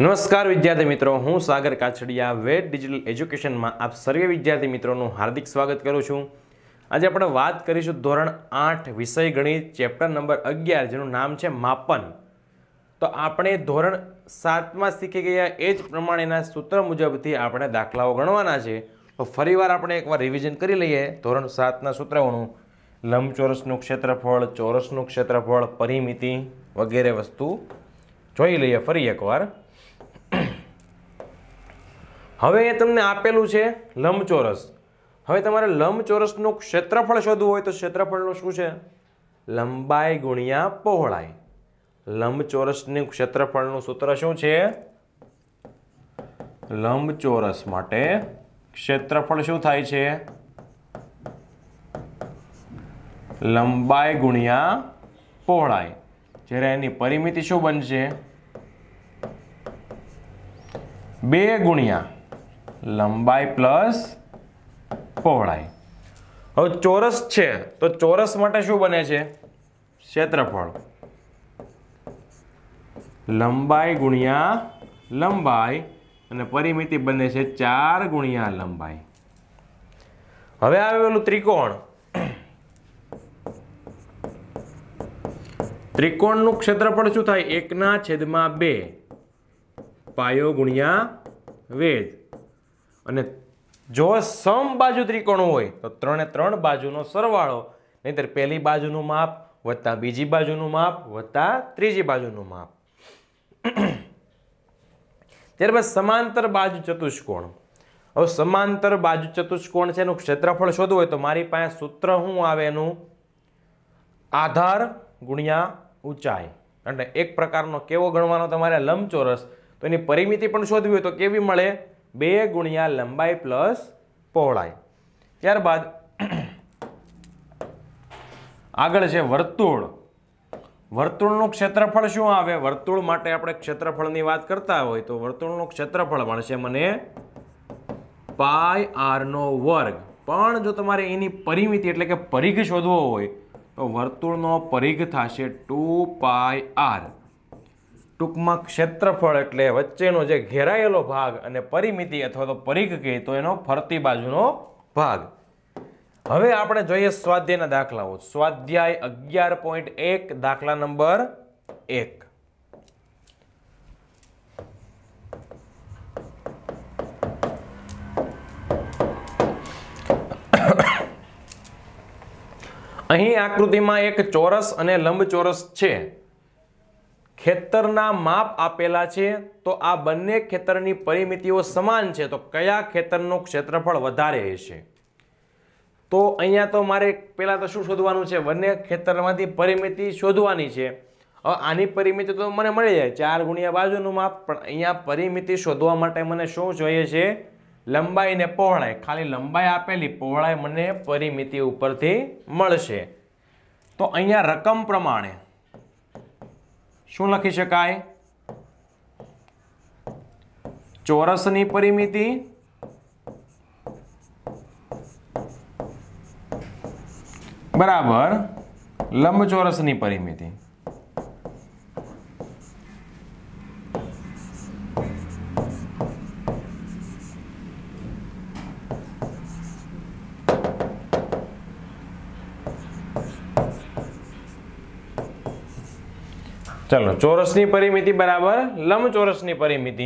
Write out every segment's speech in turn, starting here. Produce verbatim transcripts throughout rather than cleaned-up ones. नमस्कार विद्यार्थी मित्रों, हूँ सागर काछडिया वेद डिजिटल एज्युकेशन में आप सर्वे विद्यार्थी मित्रों हार्दिक स्वागत करूँ छूँ। आज आप बात करीशु धोरण आठ विषय गणित चेप्टर नंबर अगियार जेनु नाम है मापन। तो आपणे धोरण सात में सीखी गया एज प्रमाणेना सूत्र मुजब थी आपणे दाखलाओ गणवाना छे। तो फरीवार आपणे एकवार रिविजन करी लईए। धोरण सात ना सूत्रोनुं लंबचोरसनुं क्षेत्रफळ, चोरसनुं क्षेत्रफळ, परिमिति वगैरे वस्तु जोई लईए फरी एकवार। हवे तमने आपेलुं छे लंबचोरस। हवे तमारे लंबचोरसनुं क्षेत्रफळ शोधवुं होय तो क्षेत्रफळनुं शुं छे? लंबाई गुणिया पहोळाई। लंबचोरसनुं क्षेत्रफळनुं सूत्र शुं छे? लंबचोरस माटे क्षेत्रफळ शुं थाय छे? लंबाई गुणिया पहोळाई। ज्यारे एनी परिमिति शुं बनशे? बे गुणिया लंबाई प्लस पहोळाई। हवे चोरस छे तो चोरस माटे शुं बने छे? क्षेत्रफळ लंबाई गुणिया लंबाई अने परिमिति बने छे चार गुणिया लंबाई। हवे आवेलुं त्रिकोण। त्रिकोणनुं क्षेत्रफळ शुं थाय? एकना छेदमां बे पायो गुणिया वेध। अने जो समबाजु त्रिकोण होय तो त्रण त्रण बाजुनो सरवाळो, नहीतर पहेली बाजुनुं माप वत्ता बीजी बाजुनुं माप वत्ता त्रीजी बाजुनुं माप। त्यारबाद समांतर बाजू चतुष्कोण। हवे समांतर बाजू चतुष्कोण छे एनुं क्षेत्रफळ शोधवुं होय तो मारी पासे सूत्र शुं आवे एनुं? आधार गुणिया ऊंचाई। એટલે एक प्रकारનો કેવો ગણવાનો તમારે લંબચોરસ, તો એની પરિમિતિ પણ શોધવી હોય તો કેવી મળે? બે ગુણ્યા લંબાઈ પ્લસ પહોળાઈ। ત્યારબાદ આગળ છે વર્તુળ। वर्तुळनुं क्षेत्रफळ शुं आवे? वर्तुळ माटे आपणे क्षेत्रफळनी वात करता होय तो वर्तुळनुं क्षेत्रफळ मळशे मने पाई आर नो वर्ग। पण जो तमारे एनी परिमिति एटले के परिघ शोधवो होय तो वर्तुळनो परिघ थशे टू पाई आर। टूंकमां क्षेत्रफळ एटले वच्चेनो जे घेरायेलो भाग अने परिमिति अथवा तो परिघ कहे तो एनो फरती बाजुनो भाग। हवे आपणे जोईए स्वाध्यायना दाखलाओ। स्वाध्याय अगियार पॉइंट एक दाखला नंबर एक। अहीं आकृतिमां एक चोरस अने लंबचोरस छे। खेतरना माप आपेला छे तो आ बंने खेतरनी परिमितिओ समान छे तो कया खेतरनुं क्षेत्रफळ वधारे हशे? तो अहींया तो मारे पहला तो शुं शोधवानुं छे? बंने खेतरमांथी परिमिति शोधवानी छे। हवे आनी परिमिति तो मने मळी जाय चार गुणिया बाजुनुं माप, पण अहींया परिमिति शोधवा माटे मने शुं जोईए छे? लंबाई ने पहोळाई। खाली लंबाई आपेली, पहोळाई मने परिमिति उपरथी मळशे। तो अहींया रकम प्रमाणे शुं लखी शकाय? चोरसनी परिमिति बराबर लंबचोरसनी परिमिति। चलो, चोरसनी परिमिति बराबर लंबचोरसनी परिमिति।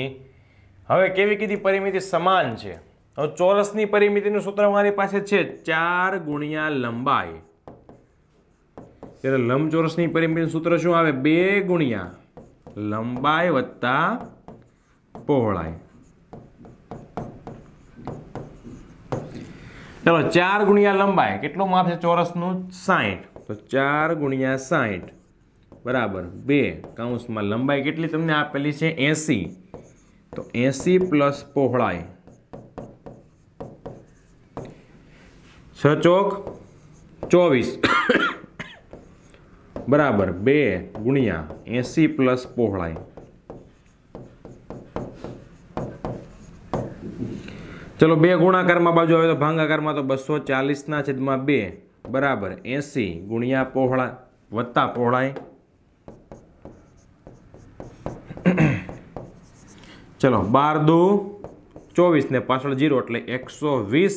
हवे केवी कीधी परिमिति समान छे? हवे चोरसनी परिमितिनुं सूत्र मारी पासे छे चार गुणिया लंबाई। त्यारे लंबचोरसनी परिमितिनुं सूत्र शुं आवे? बे गुणिया लंबाई वत्ता पहोळाई। चलो, चार गुणिया लंबाई केटलुं माप छे चोरसनुं? साठ। तो चार गुणिया साठ बराबर बे काउंसमां लंबाई केटली तमने आपेली छे? एंसी। तो एंसी प्लस पहोळाई छ चोक चौवीस बराबर बे गुणिया एसी प्लस पहोळाई। चलो, बे गुणाकार में बाजू आवे तो भांगाकार में तो बसो चालीस ना छेदमां बे बराबर एसी गुणिया पहोळा वत्ता पहोळाई। चलो बार दू चौवीस ने पाछळ जीरो एटले एक सौ वीस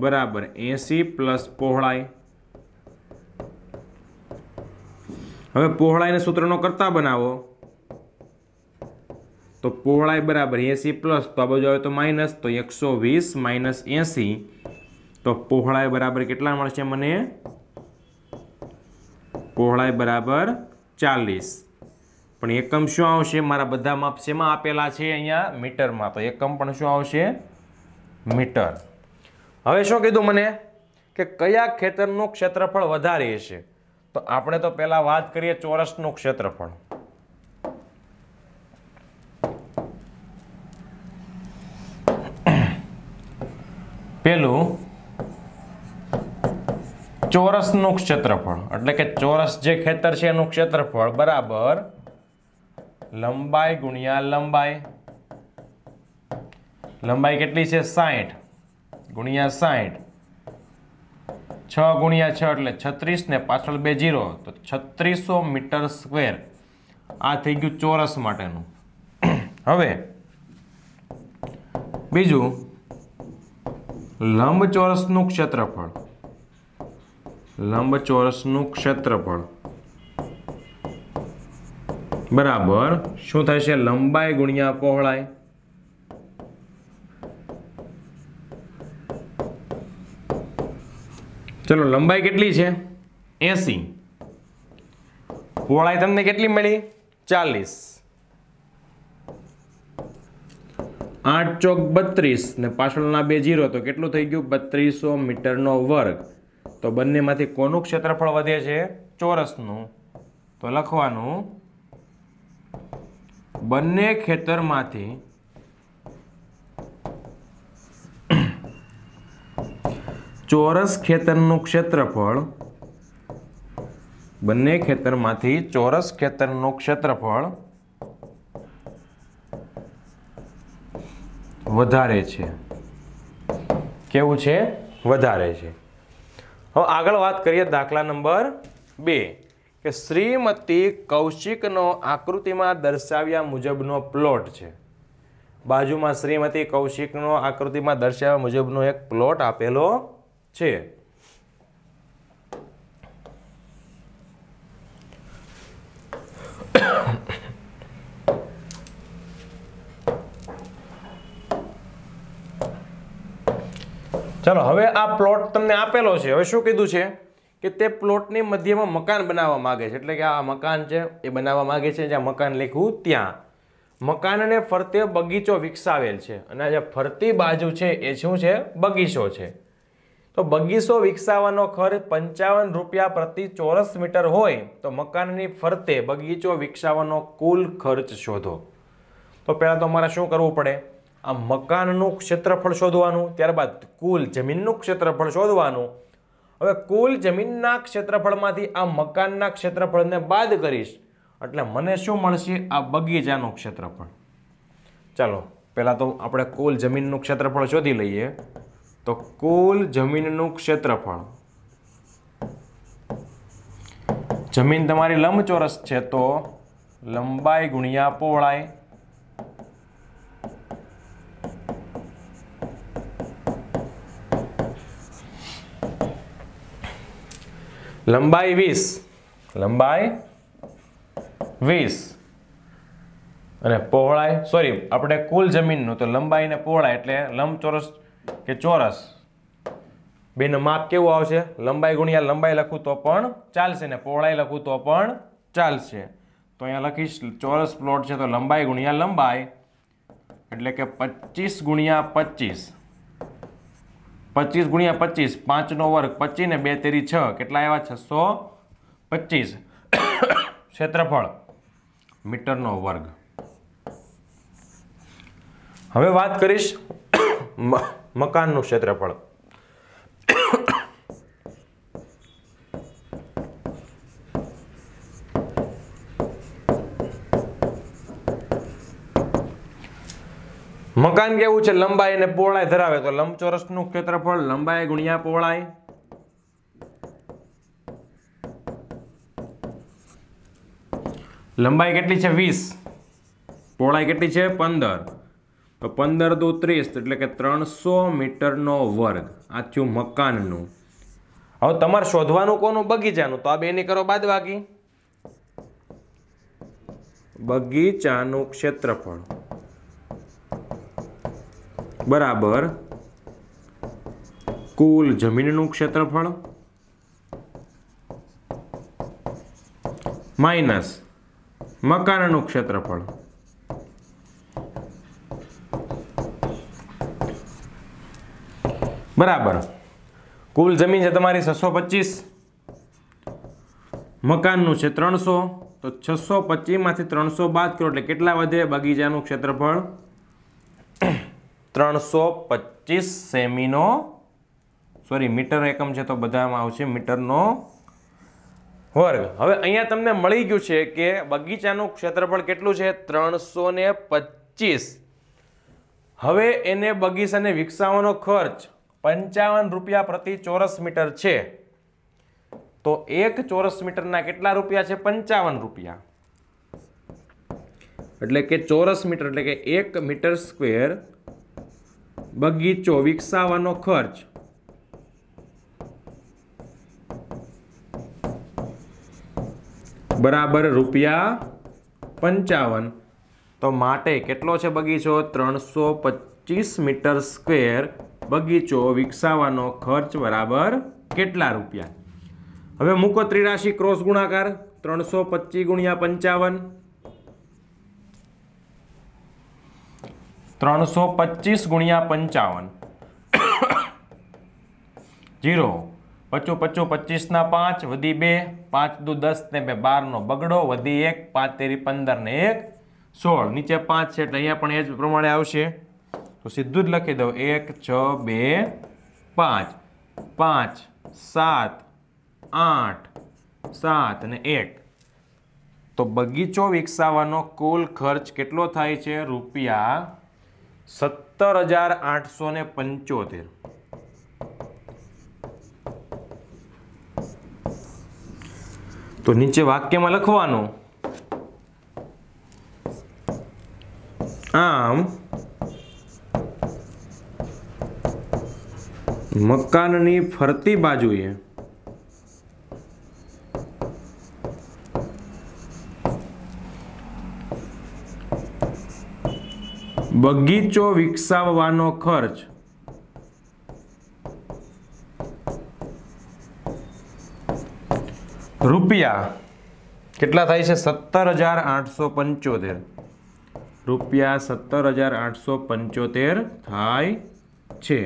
बराबर एसी प्लस पहोळाई। हवे पहोळाई ने सूत्र नो करता बनावो तो पहोळाई बराबर एसी प्लस तो आ बाजू आवे तो माइनस तो एक सौ वीस माइनस एसी तो पहोळाई बराबर केटला मळशे मने पहोळाई बराबर चालीस। पण एकम शुं आवशे मारा बधा माप सेमा आपेला छे अहींया मीटर मां तो एकम पण शुं आवशे मीटर। हवे शुं कीधुं मने के कया खेतरनुं क्षेत्रफळ वधारे छे तो आपणे तो पहेला वात करीए चौरसनुं क्षेत्रफळ। पहेलुं चौरसनुं क्षेत्रफळ एटले के चौरस जे खेतर छे एनुं क्षेत्रफळ बराबर लंबाई गुणिया लंबाई। लंबाई कितनी है साठ गुणिया साठ छ गुणिया छ एटले छत्रीस ने पाछळ बे जीरो तो छत्रीसो मीटर स्क्वेर आ थी गयु चौरस माटेनु। हवे बीजू लंबचौरसनुं क्षेत्रफळ लंबचौरसनुं क्षेत्रफळ बराबर शुं थशे लंबाई गुणिया पहोळाई। चलो लंबाई केटली छे एसी पहोळाई तमने केटली मळी चालीस आठ चौक बत्रीस ने पाछळना बे जीरो तो केटलुं थई गयुं बत्रीसो मीटर नो वर्ग। तो बंनेमांथी कोनुं क्षेत्रफळ वधे छे चौरसनुं तो लखवानुं बन्ने खेतर मांथी चौरस खेतरनुं क्षेत्रफळ बन्ने खेतर मांथी चौरस खेतरनुं क्षेत्रफळ वधारे छे। केवुं छे वधारे छे। हवे आगळ वात करीए दाखला नंबर बे के श्रीमती कौशिक नो आकृति में दर्शाव्या मुजबनो प्लॉट है। बाजू में श्रीमती कौशिक नो आकृति में दर्शाव्या मुजबनो एक प्लॉट आपेलो छे। चलो हवे आ प्लॉट तमने आपेलो छे। हवे शुं कीधुं छे के ते प्लॉटनी मध्य में मकान बनावा मांगे छे एटले के आ मकान छे ए बनावा मांगे छे ज्यां मकान लिख्युं त्यां मकानने फरते बगीचो विकसावेल छे अने जे फरती बाजू छे ए शुं छे बगीचो छे। तो बगीचो विकसाववानो खर्च पंचावन रुपया प्रति चौरस मीटर होय तो मकाननी फरते बगीचो विकसाववानो कुल खर्च शोधो। तो पहला तो अमारे शुं करवुं पड़े आ मकाननुं क्षेत्रफळ शोधवानुं त्यारबाद कुल जमीननुं क्षेत्रफळ शोधवानुं। हवे कुल जमीनना क्षेत्रफळमांथी आ मकानना क्षेत्रफळने बाद करीश एटले मने शुं मळशे आ बगीचानुं क्षेत्रफळ। चलो पहला तो आपणे कुल जमीननुं क्षेत्रफळ शोधी लईए तो कुल जमीननुं क्षेत्रफळ जमीन तमारी लंबचौरस छे तो लंबाई गुणिया पहोळाई। लंबाई वीस लंबाई वीस अने पहोळाई सॉरी अपने कुल जमीन तो लंबाई ने पहोळाई एटले लंबचौरस के चौरस बेनुं माप केवुं आवशे लंबाई गुणिया लंबाई लखू तो पण चालशे ने पहोळाई लखू तो पण चालशे। तो अहींया लखीश चौरस प्लॉट छे तो लंबाई गुणिया लंबाई एटले के पच्चीस गुणिया पच्चीस पच्चीस गुणिया पच्चीस पांच नो वर्ग पच्चीस ने बे तेरी छ केटला आव्या छसो पच्चीस क्षेत्रफळ मीटर नो वर्ग। हवे बात करीश मकान नु क्षेत्रफळ। मकान केवुं छे लंबाई ने पहोळाई धरावे तो लंबचौरसनुं क्षेत्रफळ लंबाई गुणिया पहोळाई। लंबाई केटली छे वीस પહોળાઈ કેટલી છે પંદર, તો પંદર દો ત્રીસ એટલે કે ત્રણસો મીટરનો વર્ગ. આ થયું મકાનનું. હવે તમારે શોધવાનું કોનું? બગીચાનું. તો આ બેની કરો બાદબાકી. બગીચાનું ક્ષેત્રફળ બરાબર કુલ જમીનનું ક્ષેત્રફળ માઇનસ મકાનનું ક્ષેત્રફળ. बराबर कुल जमीन है तुम्हारी छसो पच्चीस, मकान है त्रो, तो छसो पच्चीस में त्रो बात करो के बगीचा क्षेत्रफल त्रो पच्चीस सेमी नो सॉरी मीटर एकम है तो बधा में आ मीटर नो वर्ग. हम अँ तमने मिली गयु कि बगीचा क्षेत्रफल केटलू है त्रो ने पच्चीस. हवे एने बगीचा ने विकसावा खर्च पंचावन रुपया प्रति चौरस मीटर है. तो एक चौरस मीटर ना कितना रुपया है? पंचावन रुपया. એટલે કે चौरस मीटर એટલે કે एक मीटर स्क्वेर बगीचो विकसावानो खर्च बराबर रुपया पंचावन. तो माटे केटलो छे बगीचो? त्रणसो पच्चीस मीटर स्क्वेर बगीचो विकसावानो खर्च बराबर केटला रुपया. हवे मूको त्रिराशि क्रॉस गुणाकार. त्रणसो पच्चीस गुणिया पंचावन, त्रणसो पच्चीस गुणिया पंचावन जीरो, पचो पचो पच्चीस ना पांच वधी बे, पांच दू दस ने बे बार नो बगड़ो वधी एक, पांच तेरी पंदर ने एक सोल. नीचे पांच छे एटले अहींया पण ए ज प्रमाणे आवशे. तो सीधू ज लखी दो एक छ बे पांच, पांच सात आठ सात ने एक. तो बगीचो विकसावानो कुल खर्च केटलो थाय छे? रुपया सत्तर हजार आठ सौ ने पंचोतेर. तो नीचे वाक्य में लखवानो आम मकाननी फरती बाजुए बगीचो विकसावવાનો खर्च રૂપિયા કેટલા થાય છે? સત્તર હજાર આઠસો પંચોતેર રૂપિયા સત્તર હજાર આઠસો પંચોતેર થાય છે.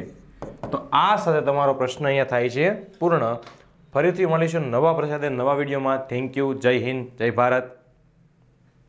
તો આ સાથે તમારો પ્રશ્ન અહીંયા થાય છે પૂર્ણ. ફરીથી મળીશું નવા પ્રશ્ન સાથે નવા વિડીયોમાં. Thank you. જય હિન્દ, જય ભારત.